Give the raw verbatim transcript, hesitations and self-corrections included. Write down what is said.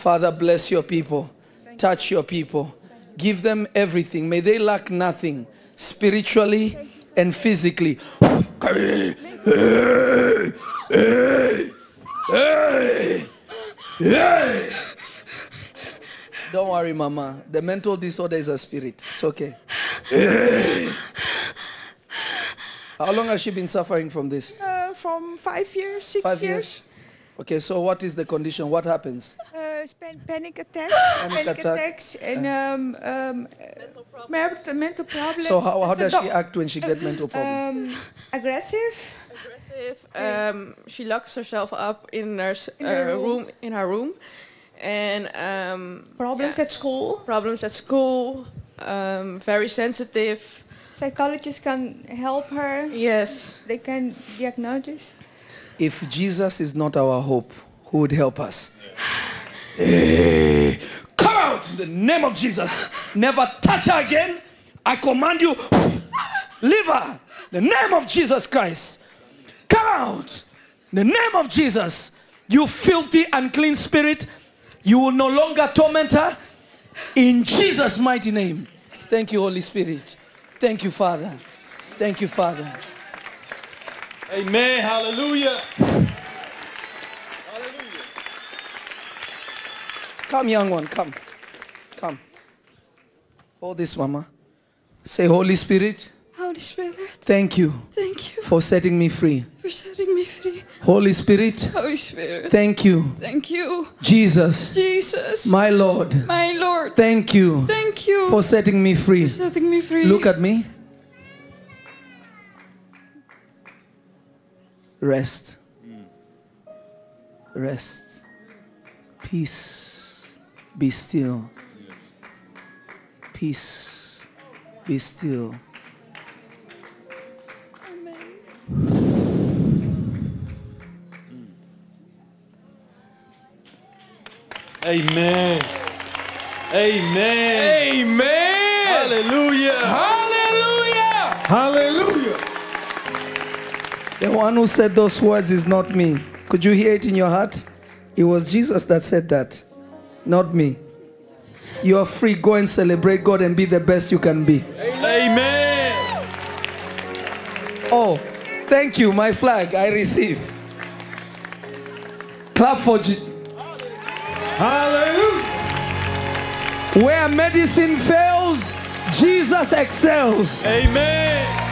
Father, bless your people. Touch your people. Give them everything. May they lack nothing, spiritually and physically. Hey, hey, hey, hey. Don't worry, Mama. The mental disorder is a spirit. It's okay. Hey. How long has she been suffering from this? Uh, from five years, six five years. years. Okay, so what is the condition? What happens? Uh, pan panic attacks, panic, panic attacks, attack. and um, um, mental problems. mental problems. So how, how does she act when she gets mental problems? Um, aggressive. Aggressive. Um, she locks herself up in her, in her uh, room. room. In her room, and um, problems yeah. at school. Problems at school. Um, very sensitive. Psychologists can help her. Yes. They can diagnose. If Jesus is not our hope, who would help us? Hey, come out in the name of Jesus. Never touch her again. I command you, leave her. In the name of Jesus Christ. Come out. In the name of Jesus. You filthy unclean spirit. You will no longer torment her. In Jesus' mighty name. Thank you, Holy Spirit. Thank you, Father. Thank you, Father. Amen. Hallelujah. Hallelujah. Come, young one. Come. Come. Hold this, Mama. Say, Holy Spirit. Holy Spirit. Thank you. Thank you. For setting me free. For setting me free. Holy Spirit. Holy Spirit. Thank you. Thank you. Jesus. Jesus. My Lord. My Lord. Thank you. Thank you. For setting me free. For setting me free. Look at me. Rest. Rest. Peace. Be still. Peace. Be still. Amen. Amen. Amen. Hallelujah. Hallelujah. Hallelujah. The one who said those words is not me. Could you hear it in your heart? It was Jesus that said that, not me. You are free. Go and celebrate God and be the best you can be. Amen. Oh, thank you. My flag, I receive. Clap for Jesus. Hallelujah. Where medicine fails, Jesus excels. Amen.